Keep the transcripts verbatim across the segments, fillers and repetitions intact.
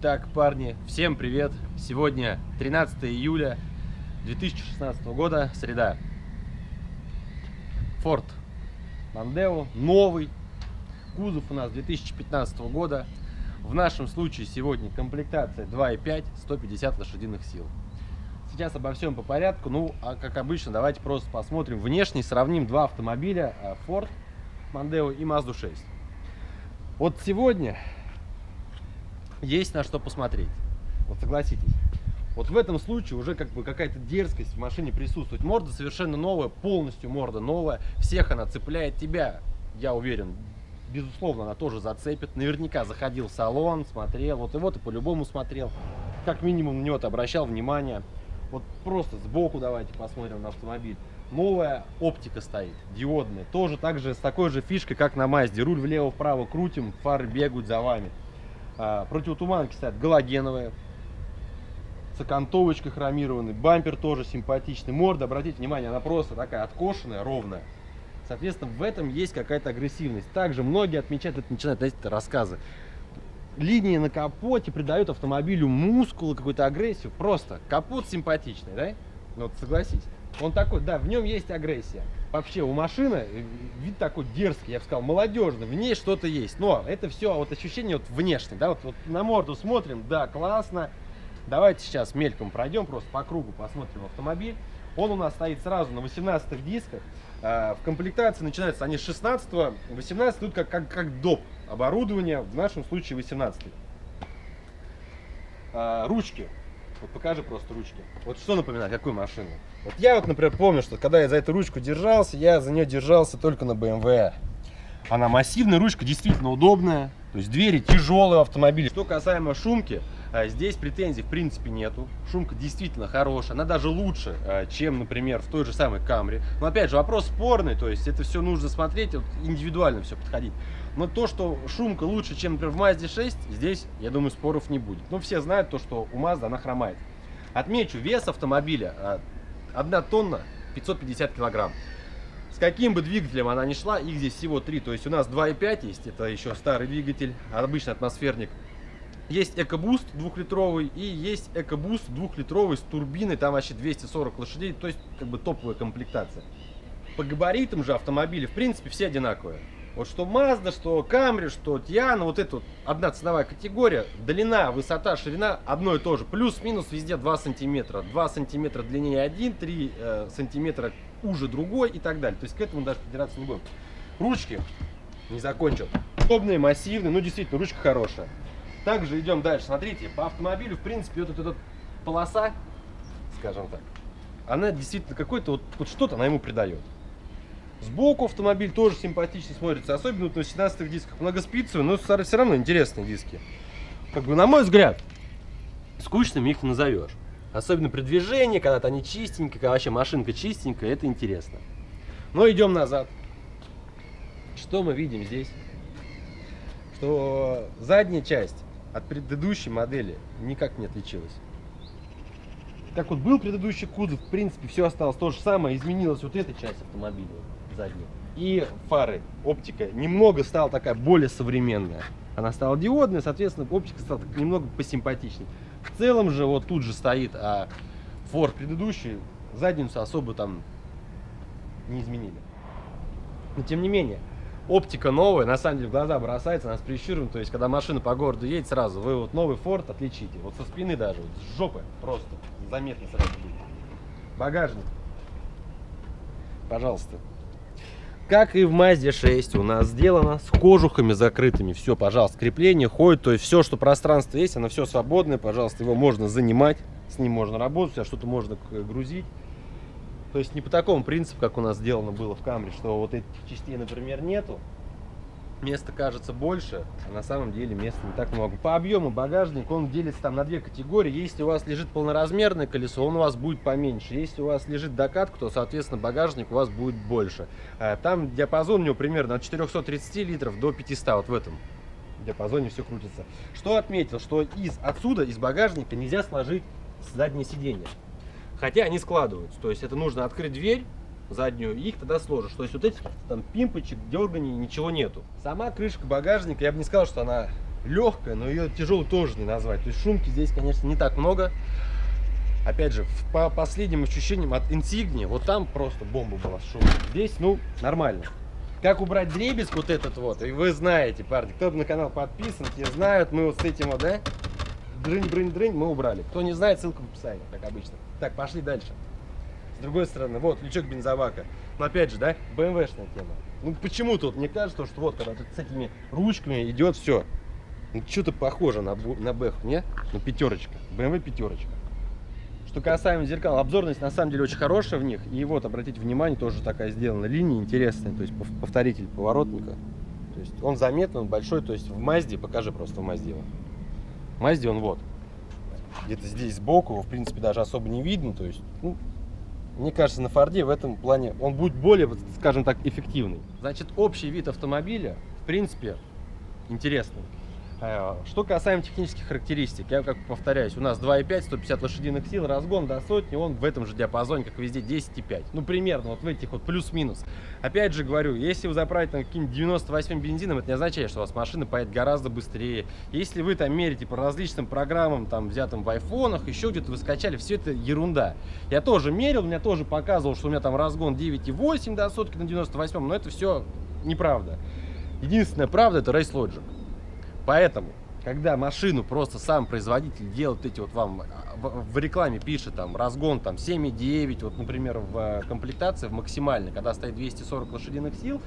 Так, парни, всем привет! Сегодня тринадцатое июля две тысячи шестнадцатого года, среда. Ford Mondeo, новый. Кузов у нас две тысячи пятнадцатого года. В нашем случае сегодня комплектация два и пять, сто пятьдесят лошадиных сил. Сейчас обо всем по порядку. Ну, а как обычно, давайте просто посмотрим внешне, сравним два автомобиля, Ford Mondeo и Mazda шесть. Вот сегодня есть на что посмотреть, вот согласитесь. Вот в этом случае уже как бы какая-то дерзкость в машине присутствует. Морда совершенно новая, полностью морда новая. Всех она цепляет, тебя, я уверен, безусловно, она тоже зацепит. Наверняка заходил в салон, смотрел, вот и вот и по-любому смотрел. Как минимум на него ты обращал внимание. Вот просто сбоку давайте посмотрим на автомобиль. Новая оптика стоит, диодная. Тоже так же, с такой же фишкой, как на Мазде. Руль влево-вправо крутим, фары бегают за вами. Противотуманки стоят галогеновые, с окантовочкой хромированной, бампер тоже симпатичный, морда, обратите внимание, она просто такая откошенная, ровная. Соответственно, в этом есть какая-то агрессивность. Также многие отмечают, это начинают эти рассказы. Линии на капоте придают автомобилю мускулы, какую-то агрессию. Просто капот симпатичный, да? Вот согласитесь. Он такой, да, в нем есть агрессия. Вообще у машины вид такой дерзкий, я бы сказал, молодежный, в ней что-то есть. Но это все вот ощущение вот внешне, да, вот, вот на морду смотрим, да, классно. Давайте сейчас мельком пройдем, просто по кругу посмотрим автомобиль. Он у нас стоит сразу на восемнадцатых дисках. В комплектации начинаются они с шестнадцатого, восемнадцатый тут как, как, как доп. Оборудование, в нашем случае восемнадцать. Ручки. Вот покажи просто ручки. Вот что напоминает, какую машину? Вот я вот, например, помню, что когда я за эту ручку держался, я за нее держался только на бэ эм вэ. Она массивная, ручка действительно удобная. То есть двери тяжелые автомобили. Что касаемо шумки, здесь претензий в принципе нету. Шумка действительно хорошая. Она даже лучше, чем, например, в той же самой Camry. Но опять же, вопрос спорный. То есть это все нужно смотреть, вот, индивидуально все подходить. Но то, что шумка лучше, чем, например, в Mazda шесть, здесь, я думаю, споров не будет. Но все знают то, что у Mazda она хромает. Отмечу, вес автомобиля одна тонна пятьсот пятьдесят килограмм. С каким бы двигателем она ни шла, их здесь всего три. То есть у нас два и пять есть, это еще старый двигатель, обычный атмосферник. Есть Ecoboost двухлитровый и есть Ecoboost двухлитровый с турбиной, там вообще двести сорок лошадей, то есть как бы топовая комплектация. По габаритам же автомобили, в принципе, все одинаковые. Вот что Mazda, что Camry, что Tiana, вот это вот одна ценовая категория, длина, высота, ширина одно и то же. Плюс-минус везде два сантиметра. два сантиметра длиннее один, три сантиметра уже другой и так далее. То есть к этому даже придираться не будем. Ручки не закончил. Удобные, массивные, ну действительно, ручка хорошая. Также идем дальше. Смотрите, по автомобилю, в принципе, вот эта полоса, скажем так, она действительно какой-то, вот, вот что-то она ему придает. Сбоку автомобиль тоже симпатично смотрится, особенно вот на семнадцатых дисках. Многоспицевые, но все равно интересные диски. Как бы, на мой взгляд, скучными их не назовешь. Особенно при движении, когда-то они чистенькие, когда вообще машинка чистенькая, это интересно. Но идем назад. Что мы видим здесь? Что задняя часть от предыдущей модели никак не отличилась. Как вот был предыдущий кузов, в принципе, все осталось то же самое. Изменилась вот эта часть автомобиля. И фары, оптика немного стала такая более современная. Она стала диодная, соответственно, оптика стала немного посимпатичнее. В целом же вот тут же стоит, а Ford предыдущий задницу особо там не изменили. Но тем не менее, оптика новая, на самом деле в глаза бросается, она с прищуром. То есть, когда машина по городу едет, сразу вы вот новый Ford отличите. Вот со спины даже, вот с жопы просто заметно сразу будет. Багажник. Пожалуйста. Как и в Mazda шесть, у нас сделано с кожухами закрытыми. Все, пожалуйста, крепление ходит, то есть все, что пространство есть, оно все свободное, пожалуйста, его можно занимать, с ним можно работать, а что-то можно грузить. То есть не по такому принципу, как у нас сделано было в Camry, что вот этих частей, например, нету. Места кажется больше, а на самом деле места не так много. По объему багажник он делится там на две категории. Если у вас лежит полноразмерное колесо, он у вас будет поменьше. Если у вас лежит докатка, то, соответственно, багажник у вас будет больше. Там диапазон у него примерно от четырёхсот тридцати литров до пятисот. Вот в этом диапазоне все крутится. Что отметил, что из отсюда, из багажника нельзя сложить заднее сиденье. Хотя они складываются. То есть это нужно открыть дверь заднюю, их тогда сложишь. То есть вот этих там пимпочек, дерганий, ничего нету. Сама крышка багажника, я бы не сказал, что она легкая, но ее тяжелой тоже не назвать. То есть шумки здесь, конечно, не так много. Опять же, по последним ощущениям от Insignia, вот там просто бомба была с шумом. Здесь, ну, нормально. Как убрать дребезг вот этот вот, и вы знаете, парни, кто на канал подписан, те знают, мы вот с этим вот, да, дрынь-дрынь-дрынь, мы убрали. Кто не знает, ссылка в описании, как обычно. Так, пошли дальше. С другой стороны, вот, лючок бензобака. Но опять же, да, бэ эм вэ-шная тема. Ну, почему тут? Мне кажется, что вот, когда тут с этими ручками идет все. Ну, что-то похоже на, на бэху, не? Ну, пятерочка. бэ эм вэ пятерочка. Что касаемо зеркал, обзорность на самом деле очень хорошая в них. И вот, обратите внимание, тоже такая сделана линия интересная. То есть, повторитель поворотника. То есть, он заметный, он большой. То есть, в Мазде, покажи просто в Мазде его. В Мазде он вот. Где-то здесь сбоку, его, в принципе, даже особо не видно. То есть, ну... Мне кажется, на Форде в этом плане он будет более, скажем так, эффективный. Значит, общий вид автомобиля, в принципе, интересный. Что касаемо технических характеристик, я как повторяюсь, у нас два и пять, сто пятьдесят лошадиных сил, разгон до сотни, он в этом же диапазоне, как везде, десять и пять. Ну, примерно, вот в этих вот плюс-минус. Опять же говорю, если вы заправите там каким-нибудь девяносто восьмым бензином, это не означает, что у вас машина поедет гораздо быстрее. Если вы там мерите по различным программам, там, взятым в айфонах, еще где-то вы скачали, все это ерунда. Я тоже мерил, меня тоже показывал, что у меня там разгон девять и восемь до сотки на девяносто восьмом, но это все неправда. Единственная правда — это RaceLogic. Поэтому, когда машину просто сам производитель делает эти вот вам, в рекламе пишет там разгон там семь и девять, вот, например, в комплектации, в максимальной, когда стоит двести сорок лошадиных сил,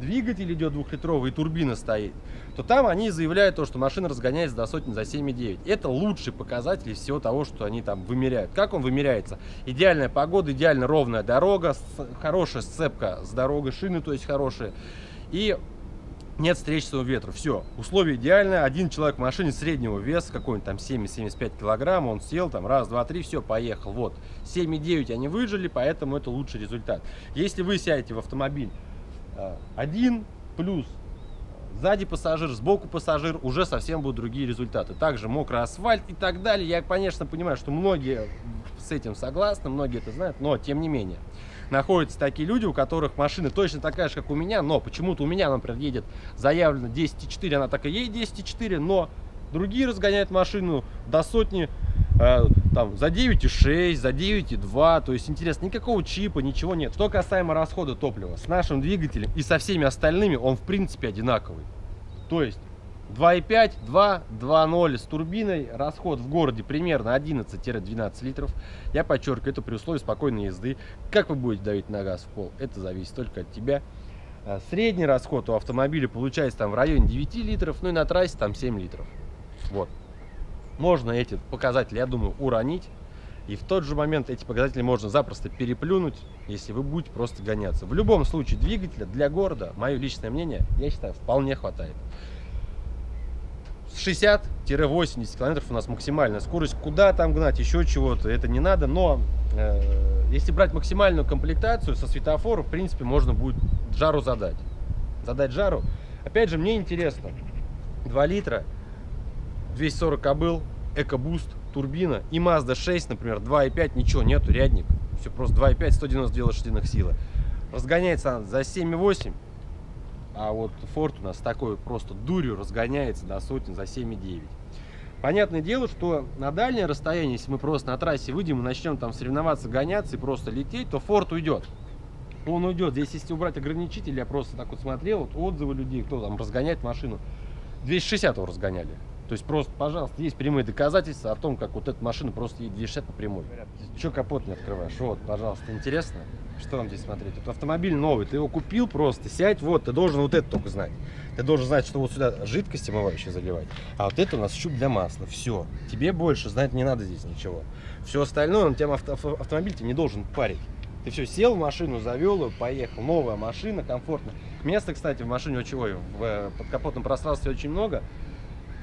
двигатель идет двухлитровый и турбина стоит, то там они заявляют то, что машина разгоняется до сотни за семь и девять. Это лучший показатель всего того, что они там вымеряют. Как он вымеряется? Идеальная погода, идеально ровная дорога, хорошая сцепка с дорогой, шины, то есть хорошие, и... Нет встречного ветра. Все. Условия идеальные. Один человек в машине среднего веса, какой-нибудь там семь-семьдесят пять килограмм, он сел там раз, два, три, все, поехал. Вот. семь и девять они выжили, поэтому это лучший результат. Если вы сядете в автомобиль один, плюс сзади пассажир, сбоку пассажир, уже совсем будут другие результаты. Также мокрый асфальт и так далее. Я, конечно, понимаю, что многие с этим согласны, многие это знают, но тем не менее. Находятся такие люди, у которых машина точно такая же, как у меня, но почему-то у меня, например, едет заявлено десять и четыре, она так и едет десять и четыре, но другие разгоняют машину до сотни э, там, за девять и шесть, за девять и два, то есть, интересно, никакого чипа, ничего нет. Что касаемо расхода топлива, с нашим двигателем и со всеми остальными он, в принципе, одинаковый. То есть, два и пять, два, два и ноль с турбиной, расход в городе примерно одиннадцать-двенадцать литров. Я подчеркиваю, это при условии спокойной езды. Как вы будете давить на газ в пол, это зависит только от тебя. Средний расход у автомобиля получается там в районе девяти литров, ну и на трассе там семь литров. Вот. Можно эти показатели, я думаю, уронить. И в тот же момент эти показатели можно запросто переплюнуть, если вы будете просто гоняться. В любом случае двигателя для города, мое личное мнение, я считаю, вполне хватает. шестьдесят-восемьдесят километров у нас максимальная скорость. Куда там гнать, еще чего-то, это не надо. Но э, если брать максимальную комплектацию со светофора, в принципе, можно будет жару задать. Задать жару. Опять же, мне интересно. два литра, двести сорок кобыл, Ecoboost, турбина и Mazda шесть, например, два и пять, ничего нету, рядник. Все просто два и пять, сто девяносто две лошадиных силы. Разгоняется она за семь и восемь. А вот Ford у нас такой просто дурью разгоняется до сотни за семь и девять. Понятное дело, что на дальнее расстояние, если мы просто на трассе выйдем и начнем там соревноваться, гоняться и просто лететь, то Ford уйдет. Он уйдет. Здесь, если убрать ограничитель, я просто так вот смотрел, вот отзывы людей, кто там разгоняет машину. двести шестьдесят его разгоняли. То есть просто, пожалуйста, есть прямые доказательства о том, как вот эта машина просто едет двести шестьдесят по прямой. Че капот не открываешь? Вот, пожалуйста, интересно. Что вам здесь смотреть? Вот автомобиль новый, ты его купил просто, сядь, вот, ты должен вот это только знать. Ты должен знать, что вот сюда жидкость омывающая заливать, а вот это у нас щуп для масла. Все, тебе больше знать не надо здесь ничего. Все остальное, он тебя авто, автомобиль тебе не должен парить. Ты все, сел в машину, завел ее, поехал. Новая машина, комфортно. Места, кстати, в машине, очень, ой, в подкапотном пространстве очень много.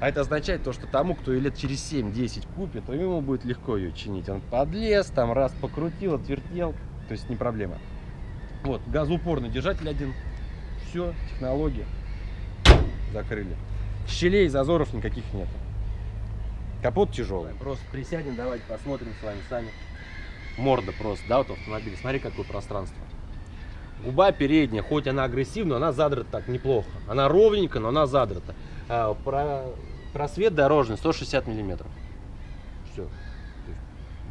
А это означает то, что тому, кто ее лет через семь-десять купит, то ему будет легко ее чинить. Он подлез, там раз покрутил, отвертел. То есть не проблема. Вот, газоупорный держатель один. Все, технологии закрыли. Щелей, зазоров никаких нет. Капот тяжелый. Просто присядем, давайте посмотрим с вами сами. Морда просто, да, вот автомобиль. Смотри, какое пространство. Губа передняя, хоть она агрессивная, она задрата так неплохо. Она ровненькая, но она задрата. А, про просвет дорожный сто шестьдесят миллиметров. Все.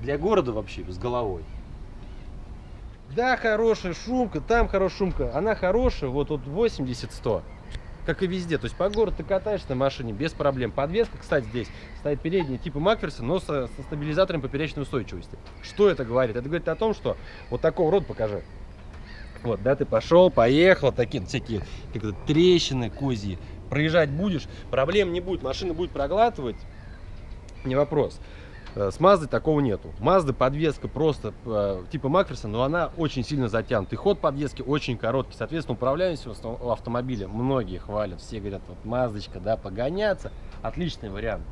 Для города вообще с головой. Да, хорошая шумка, там хорошая шумка. Она хорошая, вот тут вот восемьдесят сто. Как и везде. То есть по городу ты катаешься на машине без проблем. Подвеска, кстати, здесь стоит передняя типа Макферса, но со, со стабилизатором поперечной устойчивости. Что это говорит? Это говорит о том, что вот такого рода, покажи. Вот, да, ты пошел, поехал, такие всякие как-то трещины, козьи. Проезжать будешь, проблем не будет, машина будет проглатывать, не вопрос. С Маздой такого нету. Мазда подвеска просто э, типа Макферса, но она очень сильно затянута. И ход подвески очень короткий. Соответственно, управляемость в автомобиле многие хвалят. Все говорят, вот Маздочка, да, погоняться. Отличный вариант.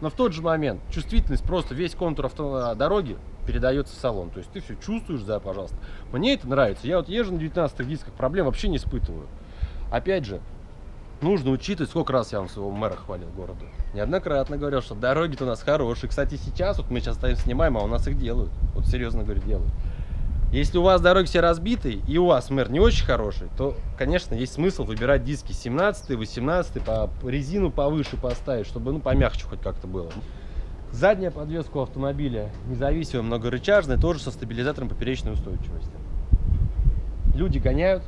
Но в тот же момент чувствительность, просто весь контур авто дороги передается в салон. То есть ты все чувствуешь, да, пожалуйста. Мне это нравится. Я вот езжу на девятнадцатых дисках, проблем вообще не испытываю. Опять же, нужно учитывать, сколько раз я вам своего мэра хвалил городу. Неоднократно говорил, что дороги-то у нас хорошие. Кстати, сейчас, вот мы сейчас стоим, снимаем, а у нас их делают. Вот серьезно говорю, делают. Если у вас дороги все разбиты, и у вас мэр не очень хороший, то, конечно, есть смысл выбирать диски семнадцатый, восемнадцатый, по резину повыше поставить, чтобы, ну, помягче хоть как-то было. Задняя подвеска автомобиля независимая, многорычажная, тоже со стабилизатором поперечной устойчивости. Люди гоняют,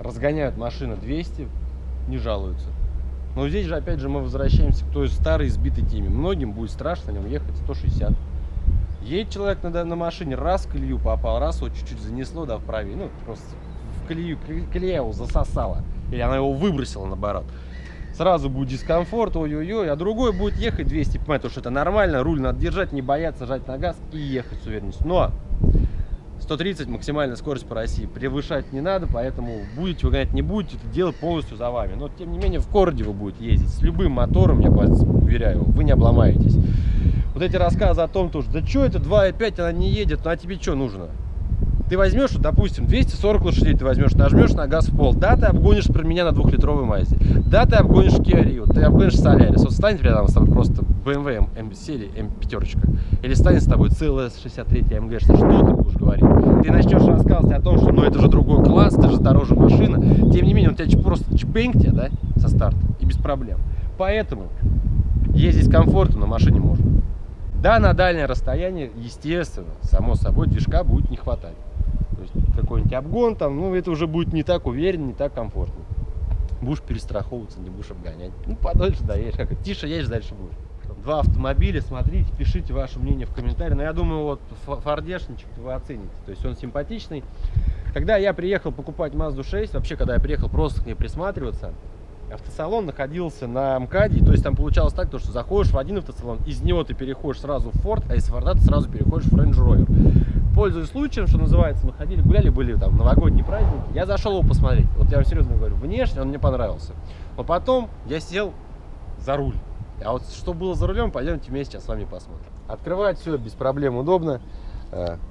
разгоняют машину двести, не жалуются. Но здесь же, опять же, мы возвращаемся к той старой избитой теме. Многим будет страшно на нем ехать сто шестьдесят. Едет человек на, на машине, раз в колею попал, раз вот чуть-чуть занесло, да, в правее, ну, просто в колею, колея его засосала, или она его выбросила, наоборот. Сразу будет дискомфорт, ой-ой-ой, а другой будет ехать двести, понимаете, потому что это нормально, руль надо держать, не бояться, жать на газ и ехать с уверенностью. Но сто тридцать максимальная скорость по России, превышать не надо, поэтому будете выгонять, не будете, это дело полностью за вами. Но тем не менее в городе вы будете ездить с любым мотором, я вас уверяю, вы не обломаетесь. Вот эти рассказы о том, что да что это два и пять, она не едет, ну а тебе что нужно? Ты возьмешь, допустим, двести сорок лошадей ты возьмешь, нажмешь на газ в пол, да, ты обгонишь про меня на двухлитровой Мазде, да, ты обгонишь Kia Rio, ты обгонишь Солярис, вот станет рядом с тобой просто бэ эм вэ эм семь или эм пять, или станет с тобой целая шестьдесят третья эм гэ, что ты будешь говорить? Ты начнешь рассказывать о том, что ну это же другой класс, это же дороже машина, тем не менее, он тебя просто чпеньк тебя, да, со старта, и без проблем. Поэтому ездить комфортно на машине можно. Да, на дальнее расстояние, естественно, само собой, движка будет не хватать. То есть какой-нибудь обгон там, ну это уже будет не так уверенно, не так комфортно. Будешь перестраховываться, не будешь обгонять. Ну подольше доедешь, как тише едешь, дальше будешь. Два автомобиля, смотрите, пишите ваше мнение в комментариях. Но я думаю, вот фордешничек вы оцените. То есть он симпатичный. Когда я приехал покупать Мазду шесть, вообще когда я приехал просто к ней присматриваться, автосалон находился на МКАДе, то есть там получалось так, то, что заходишь в один автосалон, из него ты переходишь сразу в Форд, а из Форда ты сразу переходишь в Range Rover. Пользуясь случаем, что называется, мы ходили, гуляли, были там новогодние праздники, я зашел его посмотреть, вот я вам серьезно говорю, внешне он мне понравился, но потом я сел за руль, а вот что было за рулем, пойдемте вместе сейчас с вами посмотрим. Открывать все без проблем удобно,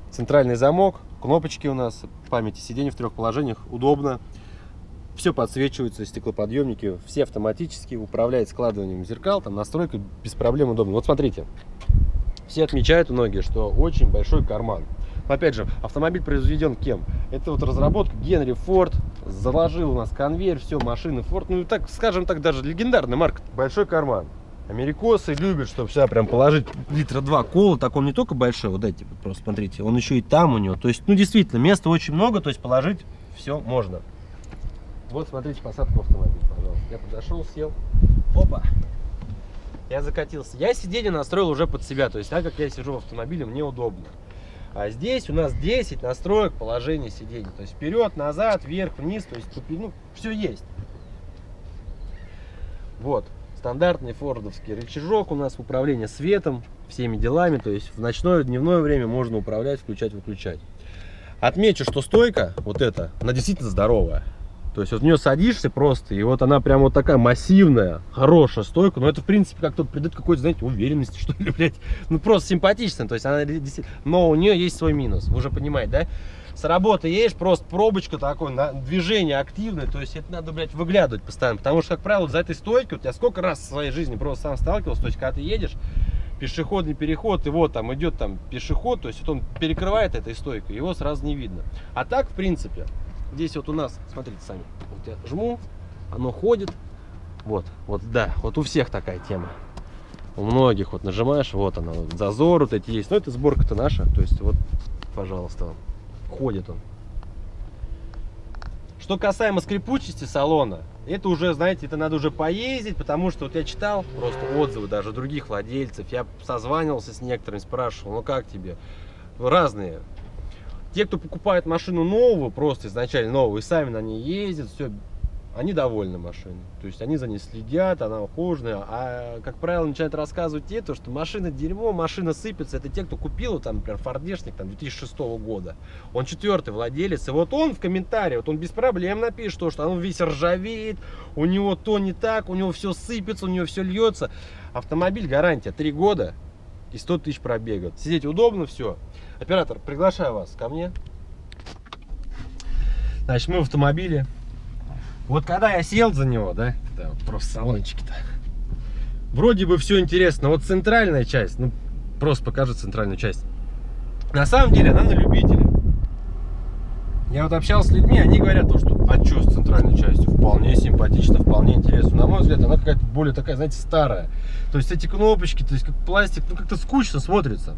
центральный замок, кнопочки у нас, памяти сидений в трех положениях, удобно. Все подсвечиваются, стеклоподъемники, все автоматически, управляет складыванием зеркал, там настройка без проблем удобно. Вот смотрите, все отмечают многие, что очень большой карман. Опять же, автомобиль произведен кем? Это вот разработка Генри Форд, заложил у нас конвейер, все, машины Форд, ну так, скажем так, даже легендарный маркет. Большой карман. Америкосы любят, чтобы сюда прям положить литра два колы, так он не только большой, вот эти, просто смотрите, он еще и там у него, то есть, ну действительно, места очень много, то есть положить все можно. Вот, смотрите, посадку автомобиля, пожалуйста. Я подошел, сел. Опа! Я закатился. Я сиденье настроил уже под себя. То есть, так как я сижу в автомобиле, мне удобно. А здесь у нас десять настроек положения сидений. То есть, вперед, назад, вверх, вниз. То есть, ну, все есть. Вот. Стандартный фордовский рычажок у нас, управление светом, всеми делами. То есть, в ночное, дневное время можно управлять, включать, выключать. Отмечу, что стойка, вот эта, она действительно здоровая. То есть вот в нее садишься просто, и вот она прям вот такая массивная, хорошая стойка. Но это, в принципе, как-то придает какой-то, знаете, уверенности, что ли, блядь. Ну, просто симпатично. То есть она действительно... Но у нее есть свой минус, вы уже понимаете, да? С работы едешь, просто пробочка такой, движение активное. То есть это надо, блядь, выглядывать постоянно. Потому что, как правило, за этой стойкой, вот я сколько раз в своей жизни просто сам сталкивался. То есть когда ты едешь, пешеходный переход, его там идет там пешеход, то есть вот он перекрывает этой стойкой, его сразу не видно. А так, в принципе... Здесь вот у нас, смотрите сами, вот я жму, оно ходит, вот, вот, да, вот у всех такая тема. у многих вот нажимаешь, вот она, вот, зазор вот эти есть, но это сборка-то наша, то есть вот, пожалуйста, ходит он. Что касаемо скрипучести салона, это уже, знаете, это надо уже поездить, потому что вот я читал просто отзывы даже других владельцев, я созванивался с некоторыми, спрашивал, ну как тебе, разные. Те, кто покупает машину новую, просто изначально новую, и сами на ней ездят, все, они довольны машиной. То есть они за ней следят, она ухоженная. А, как правило, начинают рассказывать те, то, что машина дерьмо, машина сыпется. Это те, кто купил, там, например, фордешник там, две тысячи шестого года. Он четвертый владелец. И вот он в комментариях, вот он без проблем напишет, то, что он весь ржавеет, у него то не так, у него все сыпется, у него все льется. Автомобиль гарантия три года. И сто тысяч пробега. Сидеть удобно, все. Оператор, приглашаю вас ко мне. Значит, мы в автомобиле. Вот когда я сел за него, да, да просто салончики-то. Вроде бы все интересно. Вот центральная часть, ну, просто покажу центральную часть. На самом деле она на любителя. Я вот общался с людьми, они говорят, то, что а что с центральной частью? Вполне симпатично, вполне интересно. На мой взгляд, она какая-то более такая, знаете, старая. То есть эти кнопочки, то есть как пластик, ну как-то скучно смотрится.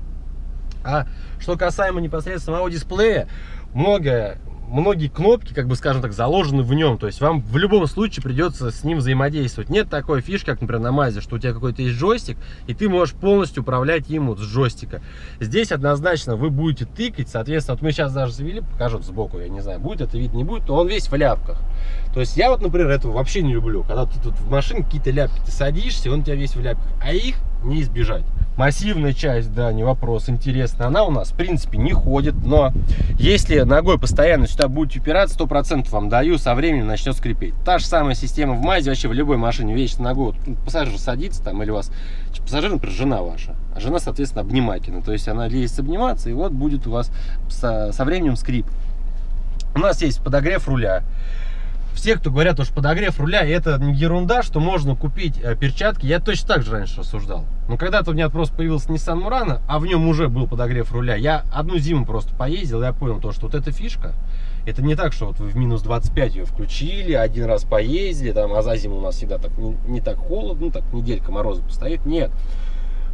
А что касаемо непосредственно самого дисплея, многое, многие кнопки, как бы скажем так, заложены в нем. То есть вам в любом случае придется с ним взаимодействовать. Нет такой фишки, как, например, на Mazda, что у тебя какой-то есть джойстик, и ты можешь полностью управлять им вот с джойстика. Здесь однозначно вы будете тыкать. Соответственно, вот мы сейчас даже завели, покажу сбоку, я не знаю, будет это вид, не будет, но он весь в ляпках. То есть я вот, например, этого вообще не люблю. Когда ты тут в машине какие-то ляпки, ты садишься, он у тебя весь в ляпках. А их не избежать. Массивная часть, да, не вопрос, интересно. Она у нас, в принципе, не ходит, но если ногой постоянно сюда будете упираться, сто процентов вам даю, со временем начнет скрипеть. Та же самая система в Mazda, вообще в любой машине, вечно ногой, вот, пассажир садится там, или у вас пассажир, например, жена ваша, а жена, соответственно, обнимательна, то есть она лезет обниматься, и вот будет у вас со, со временем скрип. У нас есть подогрев руля. Все, кто говорят, что подогрев руля, это ерунда, что можно купить перчатки, я точно так же раньше рассуждал. Но когда-то у меня просто появился Nissan Murano, а в нем уже был подогрев руля. Я одну зиму просто поездил, я понял то, что вот эта фишка, это не так, что вот вы в минус двадцать пять ее включили, один раз поездили, там, а за зиму у нас всегда так не, не так холодно, ну, так неделька мороза постоит. Нет,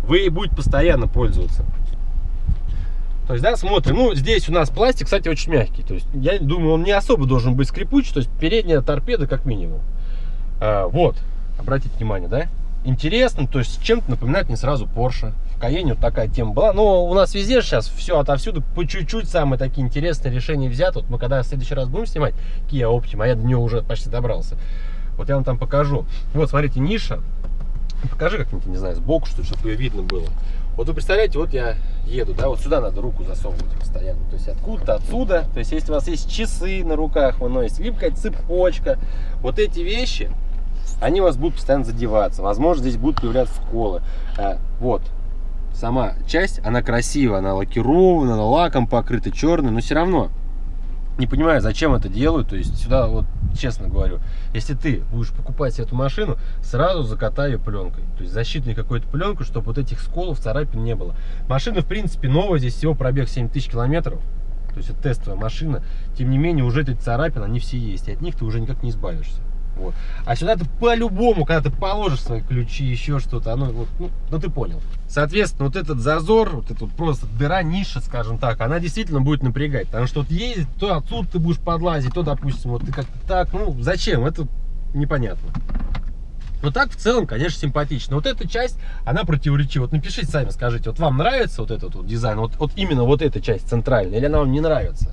вы и будете постоянно пользоваться. То есть, да, смотрим. Ну, здесь у нас пластик, кстати, очень мягкий. То есть, я думаю, он не особо должен быть скрипучий. То есть, передняя торпеда как минимум. А, вот, обратите внимание, да? Интересно, то есть, чем-то напоминает мне сразу Porsche. В Cayenne вот такая тема была. Но у нас везде сейчас все отовсюду по чуть-чуть самые такие интересные решения взяты. Вот мы когда в следующий раз будем снимать Kia Optima, а я до нее уже почти добрался. Вот я вам там покажу. Вот, смотрите, ниша. Покажи как-нибудь, не знаю, сбоку, что, чтобы ее видно было. Вот вы представляете, вот я еду, да, вот сюда надо руку засовывать постоянно. То есть откуда-то отсюда. То есть если у вас есть часы на руках, вы носите, либо какая-то цепочка. Вот эти вещи, они у вас будут постоянно задеваться. Возможно, здесь будут появляться сколы. А, вот. Сама часть, она красивая, она лакирована, она лаком покрыта, черной, но все равно. Не понимаю, зачем это делают. То есть сюда, вот честно говорю, если ты будешь покупать эту машину, сразу закатай ее пленкой. То есть защитной какой-то пленкой, чтобы вот этих сколов, царапин не было. Машина, в принципе, новая. Здесь всего пробег семь тысяч километров. То есть это тестовая машина. Тем не менее, уже эти царапины, они все есть. И от них ты уже никак не избавишься. Вот. А сюда ты по-любому, когда ты положишь свои ключи, еще что-то, оно, вот, ну, ну ты понял. Соответственно, вот этот зазор, вот эта вот просто дыра, ниша, скажем так, она действительно будет напрягать. Потому что вот ездит, то отсюда ты будешь подлазить, то, допустим, вот ты как-то так, ну зачем, это непонятно. Но так в целом, конечно, симпатично. Вот эта часть, она противоречива. Вот напишите сами, скажите, вот вам нравится вот этот вот дизайн, вот, вот именно вот эта часть центральная, или она вам не нравится?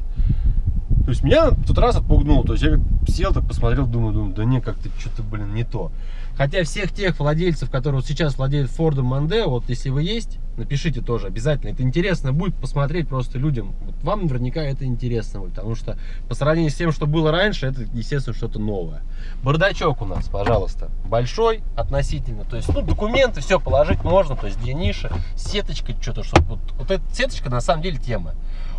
То есть меня в тот раз отпугнуло, то есть я сел, так посмотрел, думаю, думаю, да не, как-то что-то, блин, не то. Хотя всех тех владельцев, которые вот сейчас владеют Фордом Мондео, вот если вы есть, напишите тоже обязательно. Это интересно будет посмотреть просто людям. Вот вам наверняка это интересно будет, потому что по сравнению с тем, что было раньше, это, естественно, что-то новое. Бардачок у нас, пожалуйста, большой относительно. То есть, ну, документы, все положить можно, то есть две ниши, сеточка, что-то, что вот, вот эта сеточка на самом деле тема.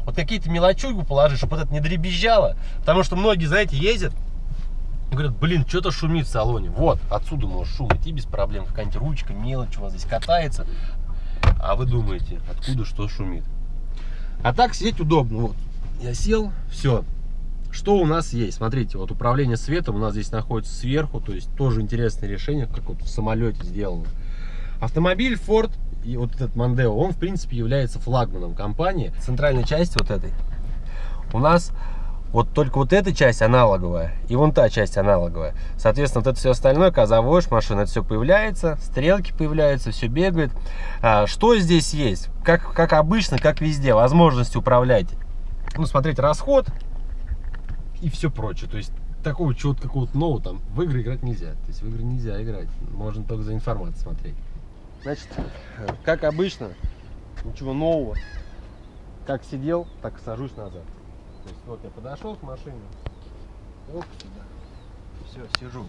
Вот какие-то мелочуйку положи, чтобы вот это не дребезжало. Потому что многие, знаете, ездят и говорят, блин, что-то шумит в салоне. Вот, отсюда может шум идти без проблем. Какая-нибудь ручка, мелочь у вас здесь катается. А вы думаете, откуда что шумит. А так сидеть удобно. Вот, я сел, все. Что у нас есть? Смотрите, вот управление светом у нас здесь находится сверху. То есть тоже интересное решение, как вот в самолете сделано. Автомобиль Ford и вот этот Mondeo, он в принципе является флагманом компании. Центральная часть вот этой у нас, вот только вот эта часть аналоговая и вон та часть аналоговая. Соответственно, вот это все остальное, козовое, машина, это все появляется, стрелки появляются, все бегает. А, что здесь есть? Как, как обычно, как везде, возможность управлять, ну, смотреть расход и все прочее. То есть такого чего-то какого-то нового там в игры играть нельзя. То есть в игры нельзя играть, можно только за информацией смотреть. Значит, как обычно, ничего нового. Как сидел, так и сажусь назад. То есть вот я подошел к машине, оп, сюда. Все, сижу.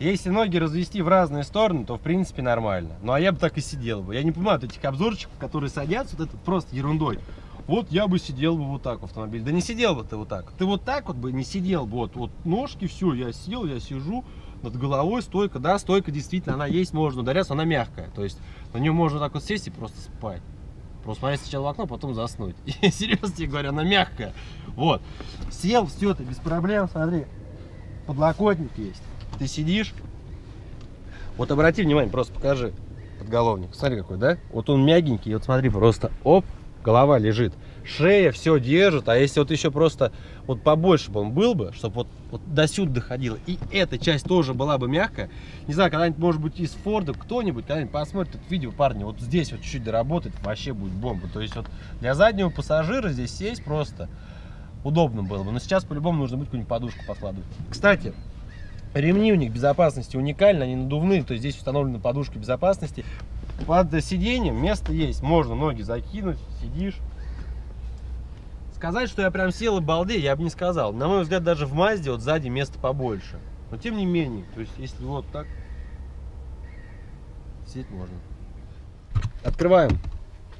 Если ноги развести в разные стороны, то в принципе нормально. Ну а я бы так и сидел бы. Я не понимаю вот этих обзорчиков, которые садятся, вот это просто ерундой. Вот я бы сидел бы вот так в автомобиле. Да не сидел бы ты вот так. Ты вот так вот бы не сидел бы. Вот, вот ножки, все, я сел, я сижу. Над головой стойка, да, стойка действительно, она есть, можно ударяться, она мягкая. То есть на нее можно так вот сесть и просто спать. Просто смотреть сначала в окно, потом заснуть. И, серьезно тебе говорю, она мягкая. Вот. Сел, все, ты без проблем, смотри. Подлокотник есть. Ты сидишь. Вот обрати внимание, просто покажи подголовник. Смотри какой, да? Вот он мягенький, вот смотри, просто оп, голова лежит. Шея все держит, а если вот еще просто вот побольше бы он был бы, чтобы вот, вот до сюда доходило, и эта часть тоже была бы мягкая. Не знаю, когда-нибудь, может быть, из Форда кто-нибудь когда-нибудь посмотрит это видео, парни, вот здесь вот чуть-чуть доработать, вообще будет бомба. То есть вот для заднего пассажира здесь сесть просто удобно было бы, но сейчас по-любому нужно будет какую-нибудь подушку подкладывать. Кстати, ремни у них безопасности уникальны, они надувные, то есть здесь установлена подушка безопасности. Под сиденьем место есть, можно ноги закинуть, сидишь. Сказать, что я прям сел и балдею, я бы не сказал. На мой взгляд, даже в Мазде вот сзади места побольше. Но тем не менее, то есть если вот так, сидеть можно. Открываем.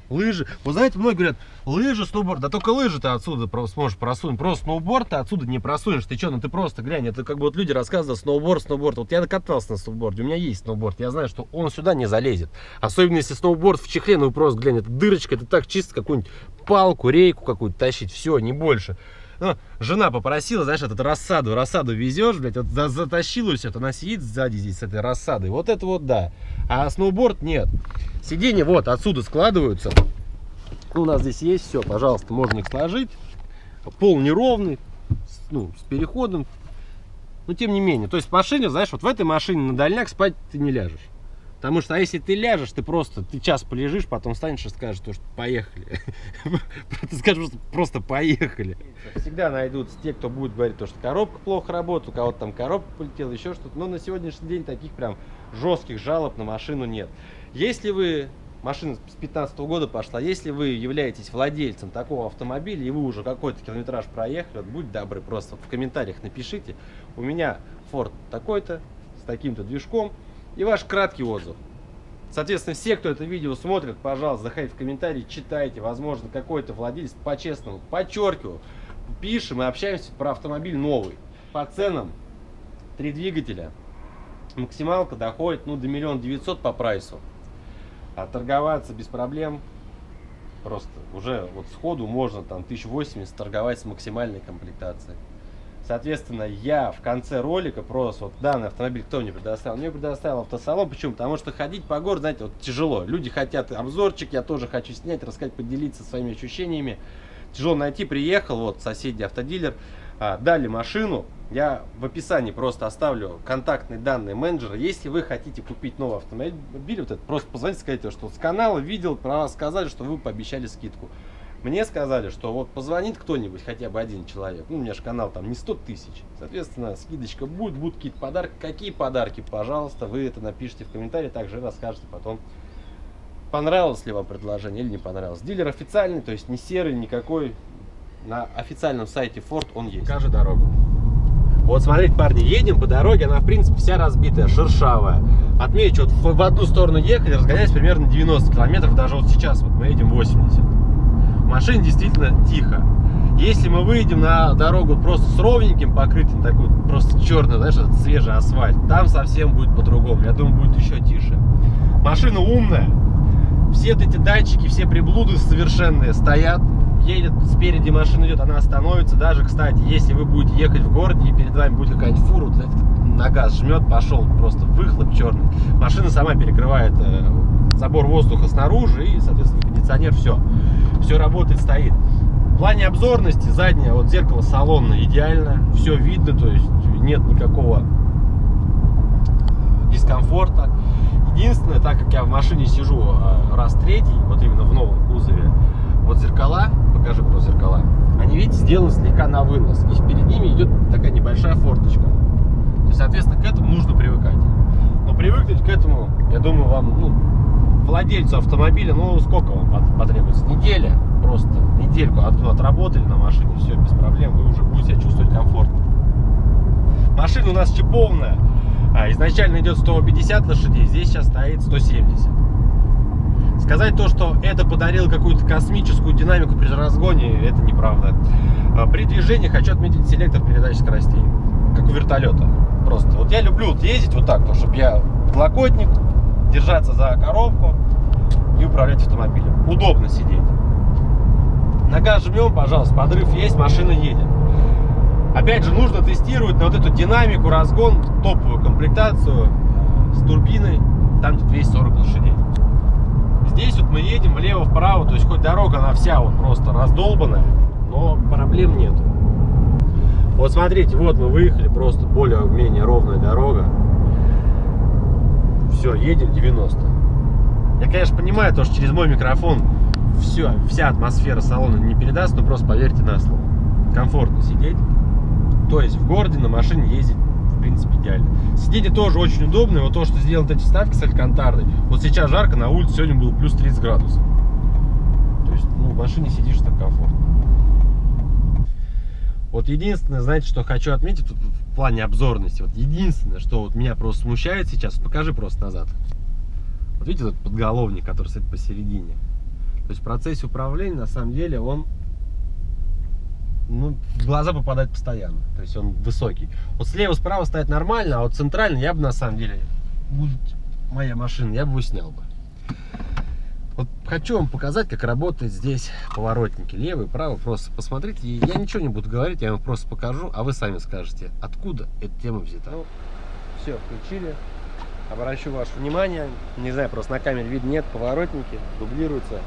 Лыжи. Вы знаете, многие говорят, лыжи, сноуборд. Да только лыжи ты отсюда сможешь просунуть. Просто сноуборд ты отсюда не просунешь. Ты что, ну ты просто глянь. Это как бы вот люди рассказывают, сноуборд, сноуборд. Вот я накатался на сноуборде, у меня есть сноуборд. Я знаю, что он сюда не залезет. Особенно если сноуборд в чехле, ну просто глянь, это дырочка, это так чисто какую-нибудь палку, рейку какую-то тащить, все, не больше. Ну, жена попросила, знаешь, этот рассаду, рассаду везешь, блядь, вот затащила все, она сидит сзади здесь с этой рассадой, вот это вот да. А сноуборд нет. Сиденья вот отсюда складываются. Ну, у нас здесь есть все, пожалуйста, можно их сложить. Пол неровный, ну, с переходом. Но тем не менее, то есть в машине, знаешь, вот в этой машине на дальняк спать ты не ляжешь. Потому что, а если ты ляжешь, ты просто, ты час полежишь, потом встанешь и скажешь, что поехали. Ты скажешь, что просто поехали. Всегда найдутся те, кто будет говорить, что коробка плохо работает, у кого-то там коробка полетела, еще что-то. Но на сегодняшний день таких прям жестких жалоб на машину нет. Если вы, машина с пятнадцатого года пошла, если вы являетесь владельцем такого автомобиля, и вы уже какой-то километраж проехали, вот будьте добры, просто в комментариях напишите, у меня Ford такой-то, с таким-то движком, и ваш краткий отзыв. Соответственно, все, кто это видео смотрит, пожалуйста, заходите в комментарии, читайте. Возможно, какой-то владелец по-честному, подчеркиваю, пишем и общаемся про автомобиль новый. По ценам три двигателя. Максималка доходит ну, до миллиона девятьсот по прайсу. А торговаться без проблем. Просто уже вот сходу можно там тысячу восемьдесят торговать с максимальной комплектацией. Соответственно, я в конце ролика просто вот данный автомобиль кто мне предоставил? Мне предоставил автосалон. Почему? Потому что ходить по городу, знаете, вот тяжело. Люди хотят обзорчик, я тоже хочу снять, рассказать, поделиться своими ощущениями. Тяжело найти, приехал, вот соседи, автодилер, а, дали машину. Я в описании просто оставлю контактные данные менеджера. Если вы хотите купить новый автомобиль, вот это, просто позвоните, скажите, что с канала видел, про вас сказали, что вы пообещали скидку. Мне сказали, что вот позвонит кто-нибудь, хотя бы один человек, ну у меня же канал там не сто тысяч, соответственно, скидочка будет, будут какие-то подарки, какие подарки, пожалуйста, вы это напишите в комментарии, также расскажете потом, понравилось ли вам предложение или не понравилось. Дилер официальный, то есть не серый никакой, на официальном сайте Ford он есть. Покажи дорогу. Вот смотрите, парни, едем по дороге, она в принципе вся разбитая, шершавая. Отмечу, вот в одну сторону ехали, разгоняясь примерно девяносто километров, даже вот сейчас вот мы едем восемьдесят. Машина действительно тихо. Если мы выйдем на дорогу просто с ровненьким покрытием, такой просто черный, знаешь, свежий асфальт, там совсем будет по-другому. Я думаю, будет еще тише. Машина умная. Все вот эти датчики, все приблуды совершенные стоят. Едет, спереди машина идет, она остановится. Даже, кстати, если вы будете ехать в городе и перед вами будет какая-нибудь фура, на газ жмет, пошел просто выхлоп черный. Машина сама перекрывает забор воздуха снаружи и, соответственно, кондиционер, все. Все работает, стоит. В плане обзорности заднее вот зеркало салона идеально, все видно, то есть нет никакого дискомфорта. Единственное, так как я в машине сижу раз третий, вот именно в новом кузове, вот зеркала, покажи про зеркала, они, видите, сделаны слегка на вынос, и перед ними идет такая небольшая форточка. То есть, соответственно, к этому нужно привыкать. Но привыкнуть к этому, я думаю, вам, ну, владельцу автомобиля, ну, сколько вам потребуется? Неделя просто. Недельку отработали на машине, все, без проблем, вы уже будете себя чувствовать комфортно. Машина у нас чипованная. Изначально идет сто пятьдесят лошадей, здесь сейчас стоит сто семьдесят. Сказать то, что это подарило какую-то космическую динамику при разгоне, это неправда. При движении хочу отметить селектор передач скоростей, как у вертолета. Просто. Вот я люблю вот ездить вот так, чтобы я подлокотник, держаться за коробку и управлять автомобилем. Удобно сидеть. Нога жмем, пожалуйста, подрыв есть, машина едет. Опять же, нужно тестировать на вот эту динамику, разгон, топовую комплектацию с турбиной, там двести сорок лошадей. Здесь вот мы едем влево-вправо, то есть хоть дорога, она вся вот просто раздолбанная, но проблем нету. Вот смотрите, вот мы выехали, просто более-менее ровная дорога. Все, едем девяносто. Я, конечно, понимаю, то, что через мой микрофон все, вся атмосфера салона не передаст, но просто поверьте на слово. Комфортно сидеть. То есть в городе на машине ездить, в принципе, идеально. Сиденья тоже очень удобные. Вот то, что сделаны эти вставки с алькантарой. Вот сейчас жарко, на улице сегодня было плюс тридцать градусов. То есть, ну, в машине сидишь так комфортно. Вот единственное, знаете, что хочу отметить тут, в плане обзорности. Вот единственное, что вот меня просто смущает сейчас. Покажи просто назад. Вот видите, этот подголовник, который стоит посередине. То есть в процессе управления, на самом деле, он... Ну, в глаза попадает постоянно, то есть он высокий. Вот слева-справа стоит нормально, а вот центрально я бы, на самом деле, будет моя машина, я бы его снял бы. Вот хочу вам показать, как работают здесь поворотники, левый, правый, просто посмотрите. Я ничего не буду говорить, я вам просто покажу, а вы сами скажете, откуда эта тема взята. Ну, все, включили. Обращу ваше внимание, не знаю, просто на камере видно, нет, поворотники дублируются,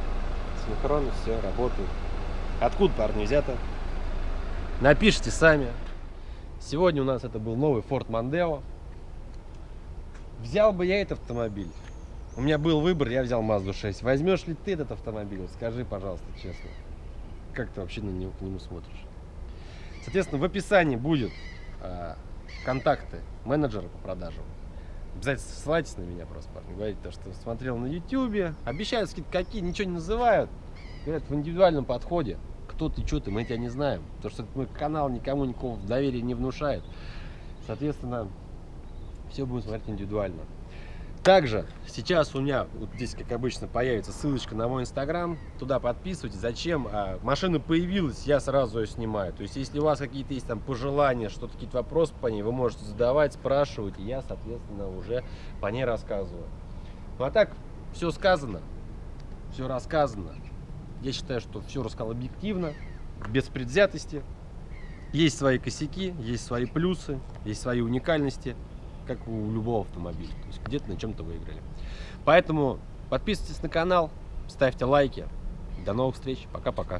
синхронно все работает. Откуда, парни, взято? Напишите сами. Сегодня у нас это был новый Ford Mondeo. Взял бы я этот автомобиль. У меня был выбор, я взял Мазду шесть. Возьмешь ли ты этот автомобиль? Скажи, пожалуйста, честно. Как ты вообще на него, к нему смотришь? Соответственно, в описании будут э, контакты менеджера по продажам. Обязательно ссылайтесь на меня просто, парни. Говорите то, что смотрел на YouTube. Обещают скидки какие, ничего не называют. Говорят, в индивидуальном подходе. Кто ты, что ты, мы тебя не знаем. Потому что мой канал никому никакого доверия не внушает. Соответственно, все будем смотреть индивидуально. Также сейчас у меня вот здесь, как обычно, появится ссылочка на мой инстаграм. Туда подписывайтесь. Зачем? А, машина появилась, я сразу ее снимаю. То есть, если у вас какие-то есть там пожелания, что-то, какие-то вопросы по ней, вы можете задавать, спрашивать. И я, соответственно, уже по ней рассказываю. Ну а так, все сказано, все рассказано. Я считаю, что все рассказал объективно, без предвзятости. Есть свои косяки, есть свои плюсы, есть свои уникальности, как у любого автомобиля. То есть где-то на чем-то выиграли. Поэтому подписывайтесь на канал, ставьте лайки. До новых встреч. Пока-пока.